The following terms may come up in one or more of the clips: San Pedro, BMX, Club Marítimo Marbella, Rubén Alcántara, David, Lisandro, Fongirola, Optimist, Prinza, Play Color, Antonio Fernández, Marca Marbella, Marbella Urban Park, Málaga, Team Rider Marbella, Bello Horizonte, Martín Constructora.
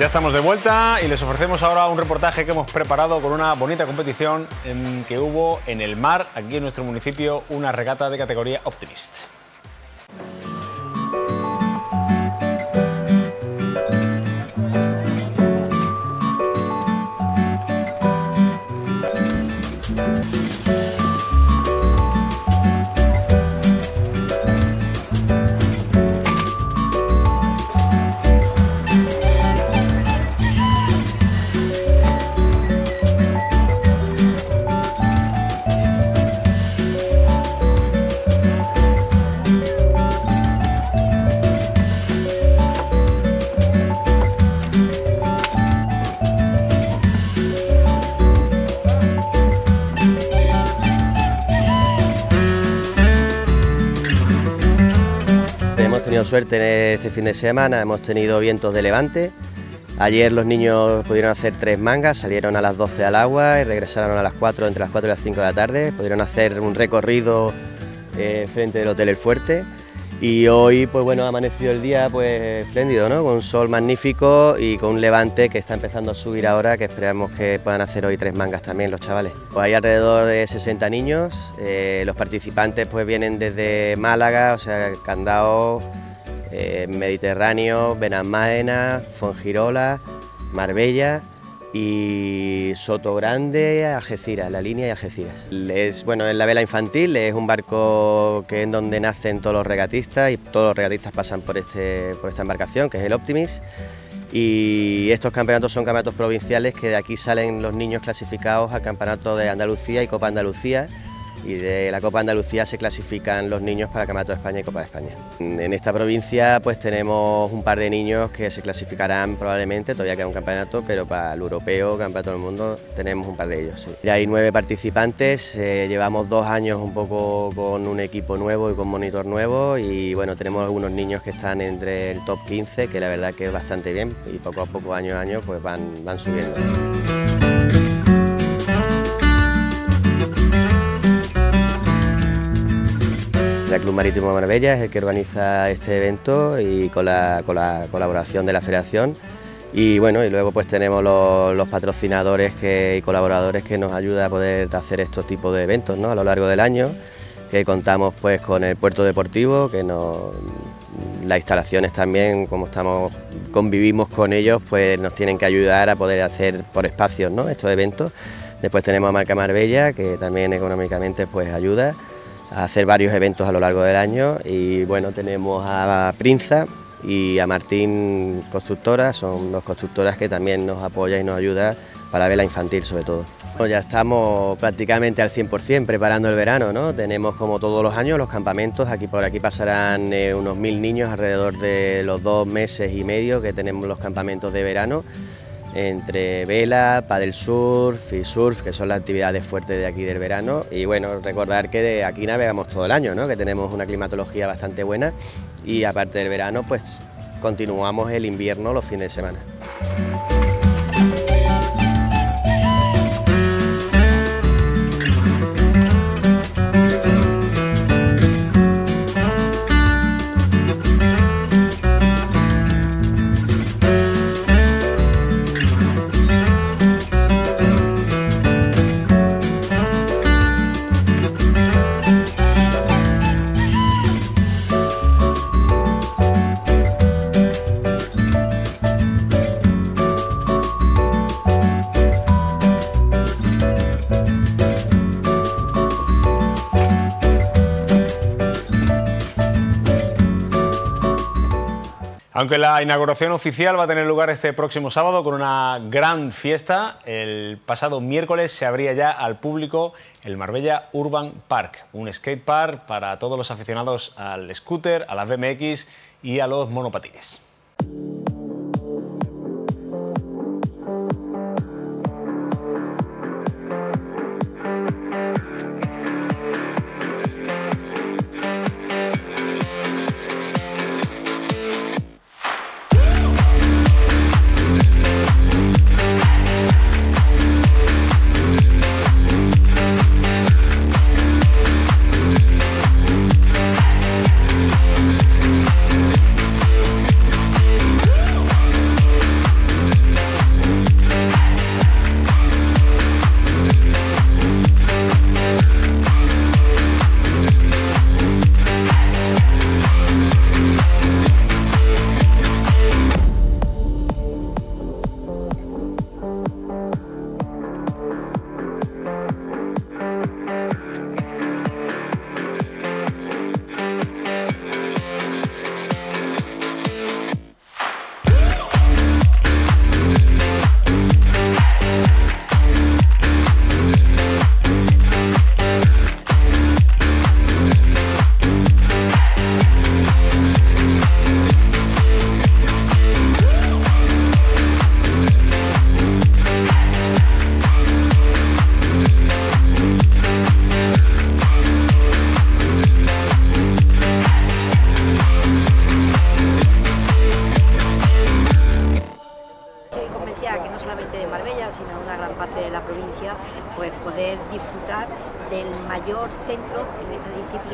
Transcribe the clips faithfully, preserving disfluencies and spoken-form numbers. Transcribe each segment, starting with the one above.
Ya estamos de vuelta y les ofrecemos ahora un reportaje que hemos preparado con una bonita competición en que hubo en el mar, aquí en nuestro municipio, una regata de categoría Optimist. Suerte este fin de semana, hemos tenido vientos de levante. Ayer los niños pudieron hacer tres mangas, salieron a las doce al agua y regresaron a las cuatro, entre las cuatro y las cinco de la tarde. Pudieron hacer un recorrido eh, frente del Hotel El Fuerte y hoy, pues bueno, ha amanecido el día pues espléndido, ¿no? Con un sol magnífico y con un levante que está empezando a subir ahora, que esperamos que puedan hacer hoy tres mangas también los chavales. Pues hay alrededor de sesenta niños, eh, los participantes pues vienen desde Málaga, o sea, Candao, Eh, Mediterráneo, Benalmádena, Fongirola, Marbella y Soto Grande, Algeciras, la línea de Algeciras. Es, bueno, es la vela infantil, es un barco que es donde nacen todos los regatistas y todos los regatistas pasan por, este, por esta embarcación, que es el Optimist. Y estos campeonatos son campeonatos provinciales que de aquí salen los niños clasificados al campeonato de Andalucía y Copa Andalucía. Y de la Copa Andalucía se clasifican los niños para el Campeonato de España y Copa de España. En esta provincia pues tenemos un par de niños que se clasificarán probablemente, todavía queda un campeonato, pero para el europeo, Campeonato del Mundo, tenemos un par de ellos. Sí. Hay nueve participantes, eh, llevamos dos años un poco con un equipo nuevo y con monitor nuevo y bueno, tenemos algunos niños que están entre el top quince, que la verdad que es bastante bien y poco a poco, año a año, pues van, van subiendo. El Club Marítimo Marbella es el que organiza este evento y con la, con la colaboración de la Federación. Y bueno, y luego pues tenemos los, los patrocinadores que, y colaboradores que nos ayudan a poder hacer estos tipos de eventos, ¿no? A lo largo del año, que contamos pues con el puerto deportivo, que nos, las instalaciones también, como estamos convivimos con ellos, pues nos tienen que ayudar a poder hacer por espacios, ¿no?, estos eventos. Después tenemos a Marca Marbella, que también económicamente pues ayuda a hacer varios eventos a lo largo del año y bueno, tenemos a Prinza y a Martín Constructora, son dos constructoras que también nos apoyan y nos ayudan para vela infantil sobre todo. Bueno, ya estamos prácticamente al cien por cien preparando el verano, ¿no? Tenemos como todos los años los campamentos, aquí por aquí pasarán eh, unos mil niños alrededor de los dos meses y medio que tenemos los campamentos de verano, entre vela, paddle surf y surf, que son las actividades fuertes de aquí del verano. Y bueno, recordar que de aquí navegamos todo el año, ¿no?, que tenemos una climatología bastante buena y aparte del verano, pues continuamos el invierno los fines de semana. Aunque la inauguración oficial va a tener lugar este próximo sábado con una gran fiesta, el pasado miércoles se abría ya al público el Marbella Urban Park, un skatepark para todos los aficionados al scooter, a las B M X y a los monopatines.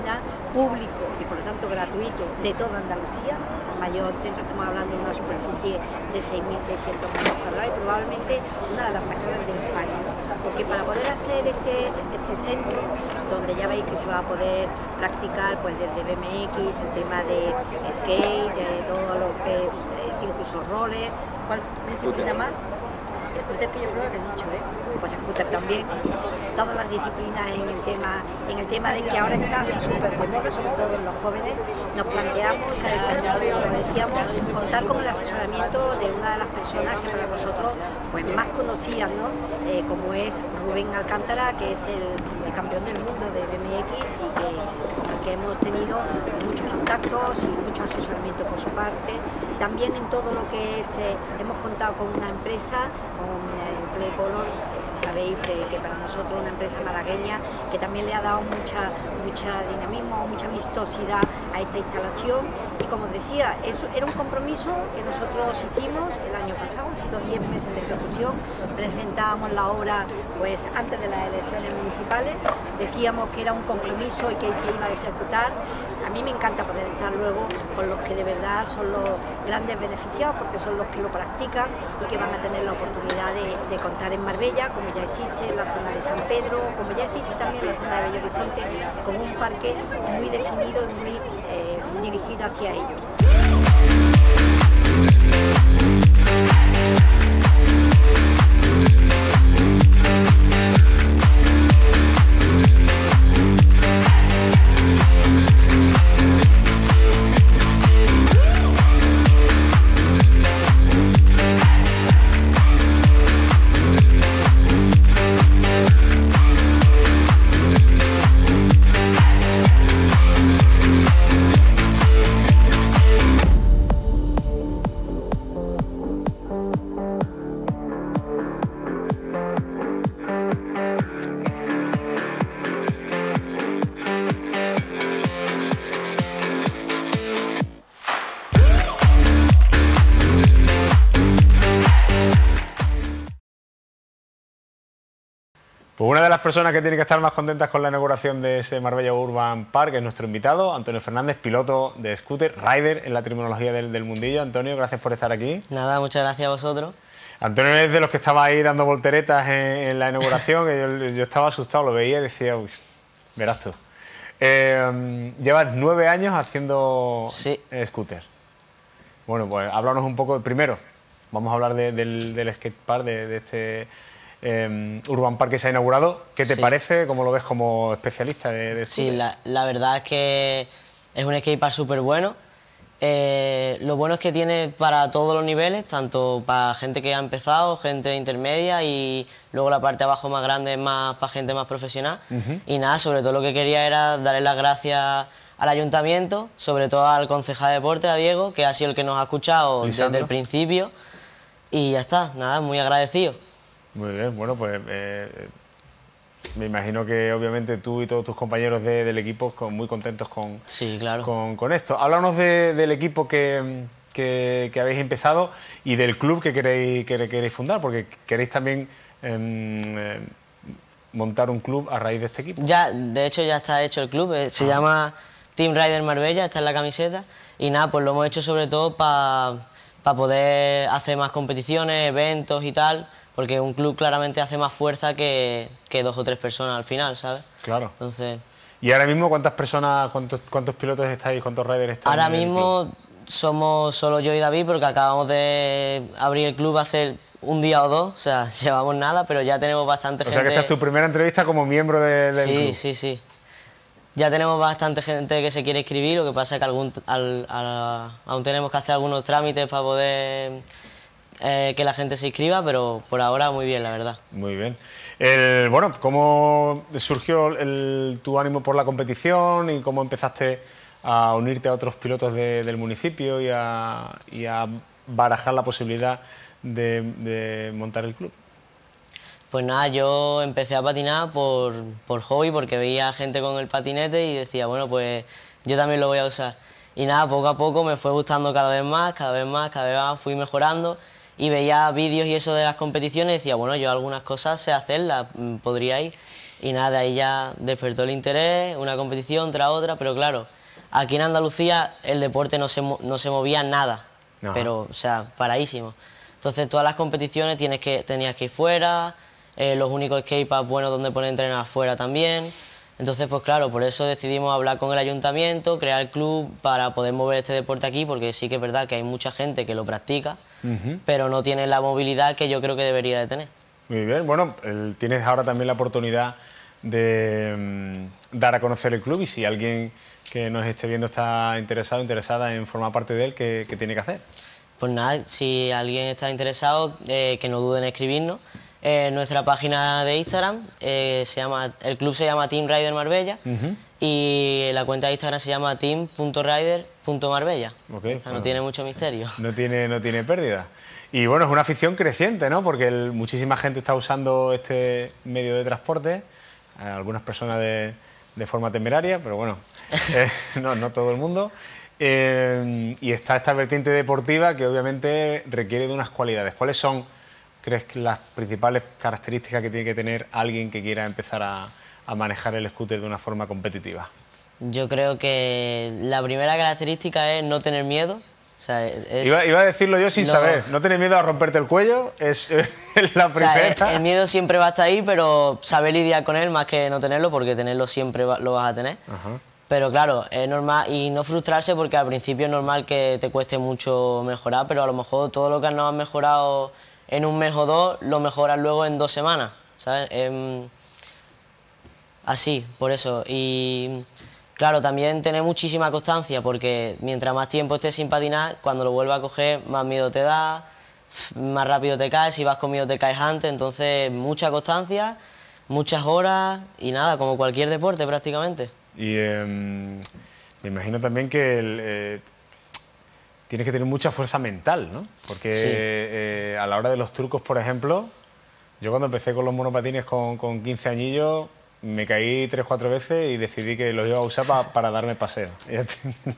oficina público y por lo tanto gratuito de toda Andalucía. El mayor centro, estamos hablando de una superficie de seis mil seiscientos metros cuadrados y probablemente una de las mejores de España, porque para poder hacer este, este centro, donde ya veis que se va a poder practicar pues desde B M X, el tema de skate, de todo lo que es incluso roller, ¿cuál disciplina más? Scooter, que yo creo que he dicho, ¿eh? Pues scooter también, todas las disciplinas en el tema, en el tema de que ahora está súper de moda, sobre todo en los jóvenes. Nos planteamos, como decíamos, contar con el asesoramiento de una de las personas que para nosotros pues más conocidas, ¿no? Eh, como es Rubén Alcántara, que es el, el campeón del mundo de B M X y que, con el que hemos tenido muchos contactos y mucho asesoramiento por su parte. También en todo lo que es, eh, hemos contado con una empresa, con eh, Play Color. Sabéis eh, que para nosotros una empresa malagueña que también le ha dado mucha, mucha dinamismo, mucha vistosidad a esta instalación. Y como os decía, eso era un compromiso que nosotros hicimos el año pasado, han sido diez meses de ejecución. Presentábamos la obra pues antes de las elecciones municipales, decíamos que era un compromiso y que se iba a ejecutar. A mí me encanta poder estar luego con los que de verdad son los grandes beneficiados, porque son los que lo practican y que van a tener la oportunidad de, de contar en Marbella, como ya existe en la zona de San Pedro, como ya existe también en la zona de Bello Horizonte, con un parque muy definido y muy eh, dirigido hacia ellos. Pues una de las personas que tiene que estar más contentas con la inauguración de ese Marbella Urban Park es nuestro invitado, Antonio Fernández, piloto de scooter, rider en la terminología del, del mundillo. Antonio, gracias por estar aquí. Nada, muchas gracias a vosotros. Antonio es de los que estaba ahí dando volteretas en, en la inauguración, que yo, yo estaba asustado, lo veía y decía, uy, verás tú. Eh, llevas nueve años haciendo sí. scooter. Bueno, pues háblanos un poco, primero, vamos a hablar de, del, del skatepark, de, de este... Eh, Urban Park que se ha inaugurado. ¿Qué te sí. parece? ¿Cómo lo ves como especialista de, de Sí, la, la verdad es que es un skatepark súper bueno. Eh, lo bueno es que tiene para todos los niveles, tanto para gente que ha empezado, gente intermedia y luego la parte de abajo más grande es más para gente más profesional. Uh-huh. Y nada, sobre todo lo que quería era darle las gracias al ayuntamiento, sobre todo al concejal de deporte, a Diego, que ha sido el que nos ha escuchado Lisandro. Desde el principio. Y ya está, nada, muy agradecido. Muy bien, bueno, pues eh, me imagino que obviamente tú y todos tus compañeros de, del equipo con, muy contentos con, sí, claro. con, con esto. Háblanos de, del equipo que, que, que habéis empezado y del club que queréis, que queréis fundar, porque queréis también eh, montar un club a raíz de este equipo. Ya, de hecho ya está hecho el club, se ah. llama Team Rider Marbella, está en la camiseta y nada, pues lo hemos hecho sobre todo para pa poder hacer más competiciones, eventos y tal. Porque un club claramente hace más fuerza que, que dos o tres personas al final, ¿sabes? Claro. Entonces, ¿y ahora mismo cuántas personas, cuántos, cuántos pilotos estáis, cuántos riders estáis? Ahora mismo somos solo yo y David, porque acabamos de abrir el club hace un día o dos, o sea, llevamos nada, pero ya tenemos bastante gente. O sea, que esta es tu primera entrevista como miembro de, del club. Sí, sí, sí. Ya tenemos bastante gente que se quiere inscribir, lo que pasa es que algún, al, al, aún tenemos que hacer algunos trámites para poder... Eh, que la gente se inscriba, pero por ahora muy bien, la verdad. Muy bien. El, bueno, ¿cómo surgió el, tu ánimo por la competición y cómo empezaste a unirte a otros pilotos de, del municipio y a, y a barajar la posibilidad de, de montar el club? Pues nada, yo empecé a patinar por, por hobby, porque veía gente con el patinete y decía, bueno, pues yo también lo voy a usar. Y nada, poco a poco me fue gustando cada vez más, cada vez más, cada vez más, fui mejorando. Y veía vídeos y eso de las competiciones y decía, bueno, yo algunas cosas sé hacerlas, podría ir. y nada, ahí ya despertó el interés, una competición tras otra, pero claro, aquí en Andalucía el deporte no se, no se movía nada, ajá, pero, o sea, paradísimo. Entonces todas las competiciones tienes que, tenías que ir fuera, eh, los únicos skateparks buenos donde poner entrenar fuera también. Entonces, pues claro, por eso decidimos hablar con el ayuntamiento, crear el club para poder mover este deporte aquí, porque sí que es verdad que hay mucha gente que lo practica, uh-huh, pero no tiene la movilidad que yo creo que debería de tener. Muy bien, bueno, el, tienes ahora también la oportunidad de mmm, dar a conocer el club, y si alguien que nos esté viendo está interesado, interesada en formar parte de él, ¿qué, qué tiene que hacer? Pues nada, si alguien está interesado, eh, que no duden en escribirnos. Eh, nuestra página de Instagram, eh, se llama, el club se llama Team Rider Marbella, uh-huh, y la cuenta de Instagram se llama team punto rider punto marbella. Okay, o sea, bueno, no tiene mucho misterio. No tiene, no tiene pérdida. Y bueno, es una afición creciente, ¿no? Porque el, muchísima gente está usando este medio de transporte, algunas personas de, de forma temeraria, pero bueno, eh, no, no todo el mundo. Eh, y está esta vertiente deportiva que obviamente requiere de unas cualidades. ¿Cuáles son, crees, que las principales características que tiene que tener alguien que quiera empezar a, a manejar el scooter de una forma competitiva? Yo creo que la primera característica es no tener miedo. O sea, es, iba, iba a decirlo yo sin no, saber, no tener miedo a romperte el cuello es, es la primera. O sea, el, el miedo siempre va a estar ahí, pero saber lidiar con él más que no tenerlo, porque tenerlo siempre va, lo vas a tener. Ajá. Pero claro, es normal, y no frustrarse, porque al principio es normal que te cueste mucho mejorar, pero a lo mejor todo lo que no has mejorado en un mes o dos, lo mejoras luego en dos semanas, ¿sabes? Eh, así, por eso. Y claro, también tener muchísima constancia, porque mientras más tiempo estés sin patinar, cuando lo vuelvas a coger, más miedo te da, más rápido te caes, si vas con miedo te caes antes, entonces mucha constancia, muchas horas y nada, como cualquier deporte prácticamente. Y eh, me imagino también que el, eh, tienes que tener mucha fuerza mental, ¿no? Porque sí, eh, a la hora de los trucos, por ejemplo, yo cuando empecé con los monopatines con, con quince añillos, me caí tres o cuatro veces y decidí que los iba a usar pa, para darme paseo,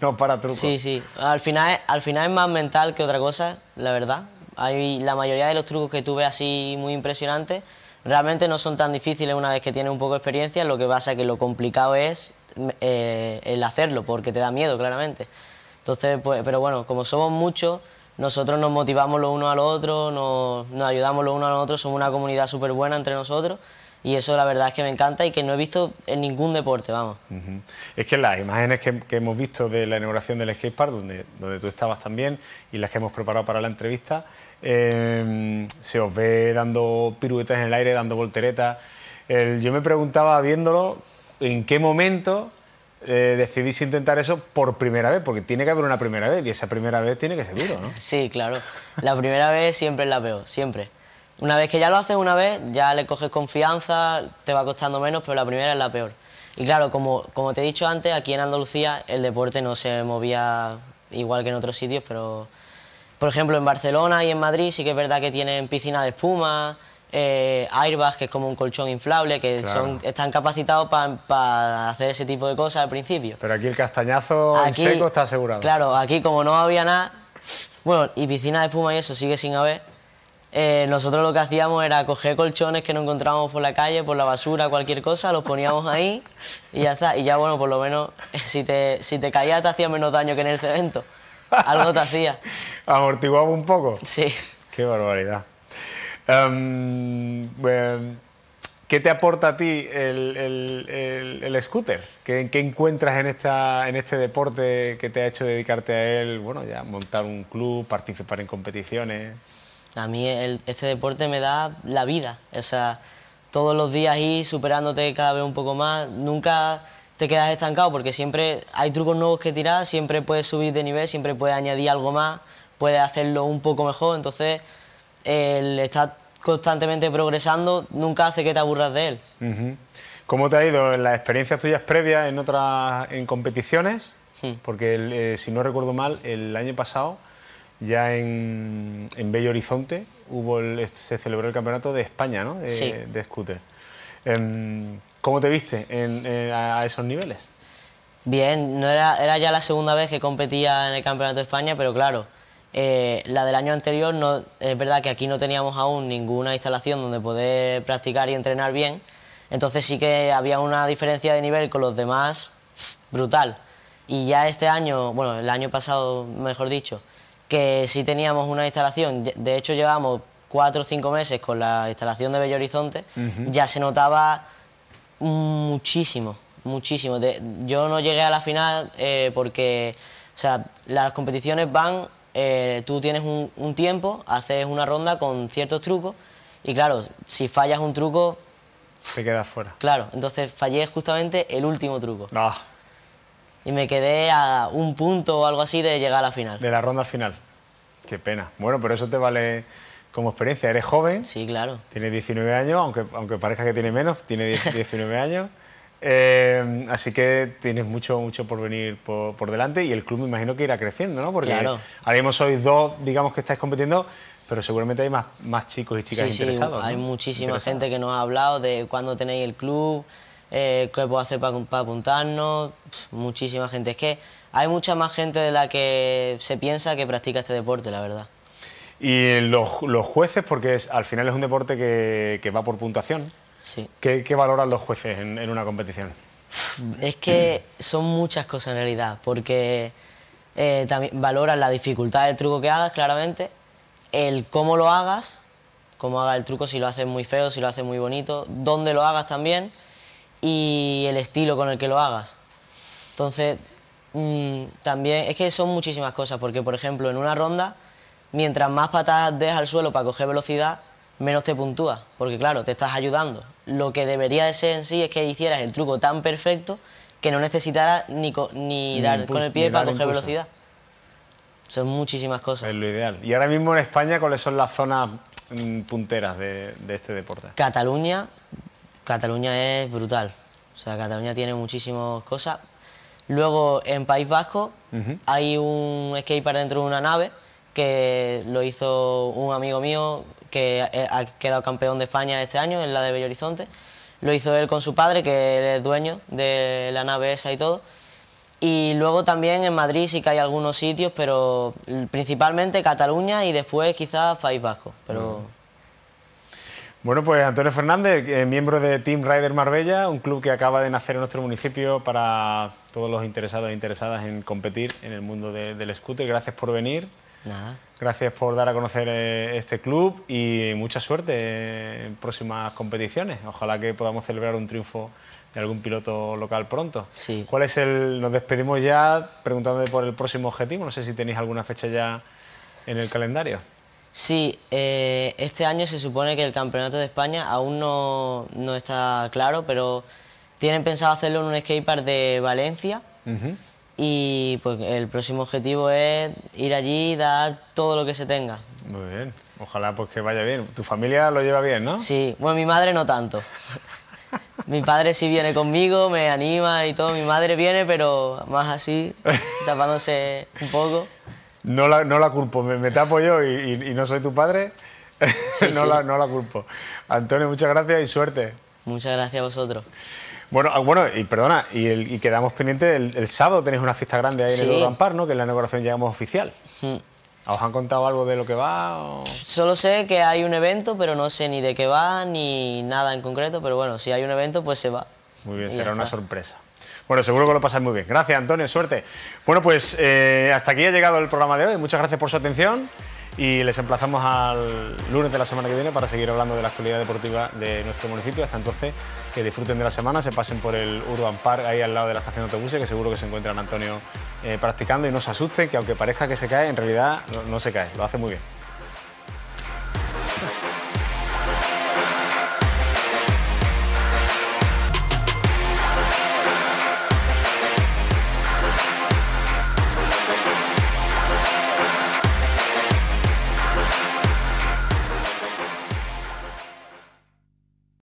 no para trucos. Sí, sí, al final, al final es más mental que otra cosa, la verdad. Hay, la mayoría de los trucos que tuve así muy impresionantes realmente no son tan difíciles una vez que tienes un poco de experiencia, lo que pasa es que lo complicado es eh, el hacerlo, porque te da miedo, claramente. Entonces, pues, pero bueno, como somos muchos, nosotros nos motivamos los unos a los otros, nos, nos ayudamos los unos a los otros, somos una comunidad súper buena entre nosotros, y eso la verdad es que me encanta y que no he visto en ningún deporte, vamos. Uh-huh. Es que las imágenes que, que hemos visto de la inauguración del skatepark, donde, donde tú estabas también, y las que hemos preparado para la entrevista, eh, se os ve dando piruetas en el aire, dando volteretas. El, yo me preguntaba, viéndolo, en qué momento Eh, decidís intentar eso por primera vez, porque tiene que haber una primera vez, y esa primera vez tiene que ser duro, ¿no? Sí, claro. La primera vez siempre es la peor, siempre. Una vez que ya lo haces una vez, ya le coges confianza, te va costando menos, pero la primera es la peor. Y claro, como, como te he dicho antes, aquí en Andalucía el deporte no se movía igual que en otros sitios, pero por ejemplo en Barcelona y en Madrid sí que es verdad que tienen piscina de espuma, Eh, airbags, que es como un colchón inflable, que claro, son, están capacitados para pa hacer ese tipo de cosas al principio. Pero aquí el castañazo aquí, en seco, está asegurado. Claro, aquí como no había nada, bueno, y piscina de espuma y eso sigue sin haber, eh, nosotros lo que hacíamos era coger colchones que no encontrábamos por la calle, por la basura, cualquier cosa, los poníamos ahí y ya está. Y ya bueno, por lo menos si te, si te caías te hacía menos daño que en el cemento, algo te hacía. ¿Amortiguaba un poco? Sí. Qué barbaridad. Um, bueno, ¿qué te aporta a ti el, el, el, el scooter? ¿Qué, qué encuentras en, esta, en este deporte que te ha hecho dedicarte a él? Bueno, ya montar un club, participar en competiciones. A mí el, este deporte me da la vida. O sea, todos los días ir superándote cada vez un poco más. Nunca te quedas estancado porque siempre hay trucos nuevos que tirar, siempre puedes subir de nivel, siempre puedes añadir algo más, puedes hacerlo un poco mejor. Entonces, el estar constantemente progresando nunca hace que te aburras de él. Uh-huh. ¿Cómo te ha ido en las experiencias tuyas previas en otras en competiciones? Sí. Porque el, eh, si no recuerdo mal, el año pasado ya en, en Bello Horizonte hubo el, se celebró el campeonato de España, ¿no? De, sí, de scooter. Eh, ¿Cómo te viste en, en, a esos niveles? Bien, no era, era ya la segunda vez que competía en el campeonato de España, pero claro, Eh, la del año anterior, no, es verdad que aquí no teníamos aún ninguna instalación donde poder practicar y entrenar bien, Entonces sí que había una diferencia de nivel con los demás brutal. Y ya este año, bueno, el año pasado, mejor dicho, que sí teníamos una instalación, de hecho llevamos cuatro o cinco meses con la instalación de Bello Horizonte, uh-huh. ya se notaba muchísimo, muchísimo. De, yo no llegué a la final eh, porque, o sea, las competiciones van, eh, tú tienes un, un tiempo, haces una ronda con ciertos trucos y claro, si fallas un truco... Te quedas fuera. Claro, entonces fallé justamente el último truco. Ah. Y me quedé a un punto o algo así de llegar a la final. De la ronda final. Qué pena. Bueno, pero eso te vale como experiencia. Eres joven. Sí, claro. Tienes diecinueve años, aunque, aunque parezca que tiene menos, tiene diecinueve años. Eh, así que tienes mucho, mucho por venir por, por delante y el club me imagino que irá creciendo, ¿no? Porque claro. ahora mismo sois dos, digamos, que estáis compitiendo, pero seguramente hay más, más chicos y chicas sí, interesados. Sí, hay ¿no? muchísima gente que nos ha hablado de cuándo tenéis el club, eh, qué puedo hacer para pa apuntarnos, pff, muchísima gente. Es que hay mucha más gente de la que se piensa que practica este deporte, la verdad. Y los, los jueces, porque es, al final es un deporte que, que va por puntuación. Sí. ¿Qué, qué valoran los jueces en, en una competición? Es que son muchas cosas en realidad, porque eh, también valoran la dificultad del truco que hagas, claramente, el cómo lo hagas, cómo hagas el truco, si lo haces muy feo, si lo haces muy bonito, dónde lo hagas también y el estilo con el que lo hagas. Entonces, mmm, también es que son muchísimas cosas, porque por ejemplo en una ronda, mientras más patadas des al suelo para coger velocidad, menos te puntúas, porque claro, te estás ayudando. Lo que debería de ser en sí es que hicieras el truco tan perfecto que no necesitaras ni, ni, ni dar impulso, con el pie para coger impulso. velocidad. Son muchísimas cosas. Es lo ideal. Y ahora mismo en España, ¿cuáles son las zonas punteras de, de este deporte? Cataluña, Cataluña es brutal. O sea, Cataluña tiene muchísimas cosas. Luego, en País Vasco, uh-huh. hay un skatepark dentro de una nave que lo hizo un amigo mío que ha quedado campeón de España este año en la de Bello Horizonte. Lo hizo él con su padre, que es dueño de la nave esa y todo. Y luego también en Madrid sí que hay algunos sitios, pero principalmente Cataluña y después quizás País Vasco. Pero... Bueno, pues Antonio Fernández, miembro de Team Rider Marbella, un club que acaba de nacer en nuestro municipio para todos los interesados e interesadas en competir en el mundo de, del scooter. Gracias por venir. Nada. Gracias por dar a conocer este club y mucha suerte en próximas competiciones. Ojalá que podamos celebrar un triunfo de algún piloto local pronto. Sí. ¿Cuál es el? Nos despedimos ya preguntándote por el próximo objetivo. No sé si tenéis alguna fecha ya en el sí. calendario. Sí, eh, este año se supone que el Campeonato de España aún no, no está claro, pero tienen pensado hacerlo en un skatepark de Valencia. Uh-huh. Y pues el próximo objetivo es ir allí y dar todo lo que se tenga. Muy bien, ojalá pues que vaya bien. Tu familia lo lleva bien, ¿no? Sí, bueno, mi madre no tanto. Mi padre sí viene conmigo, me anima y todo. Mi madre viene, pero más así, tapándose un poco. No la, no la culpo, me, me tapo yo y, y, y no soy tu padre. Sí, no, sí. La, no la culpo. Antonio, muchas gracias y suerte. Muchas gracias a vosotros. Bueno, bueno, y perdona, y, el, y quedamos pendientes, el, el sábado tenéis una fiesta grande ahí sí. en el Urban Park, ¿no? Que es la inauguración, digamos, oficial. Mm. ¿Os han contado algo de lo que va? O... Solo sé que hay un evento, pero no sé ni de qué va, ni nada en concreto, pero bueno, si hay un evento, pues se va. Muy bien, y será una sorpresa. Bueno, seguro que lo pasáis muy bien. Gracias, Antonio, suerte. Bueno, pues eh, hasta aquí ha llegado el programa de hoy. Muchas gracias por su atención y les emplazamos al lunes de la semana que viene para seguir hablando de la actualidad deportiva de nuestro municipio. Hasta entonces, que disfruten de la semana, se pasen por el Urban Park, ahí al lado de la estación de autobuses, que seguro que se encuentran Antonio eh, practicando, y no se asusten, que aunque parezca que se cae, en realidad no, no se cae, lo hace muy bien.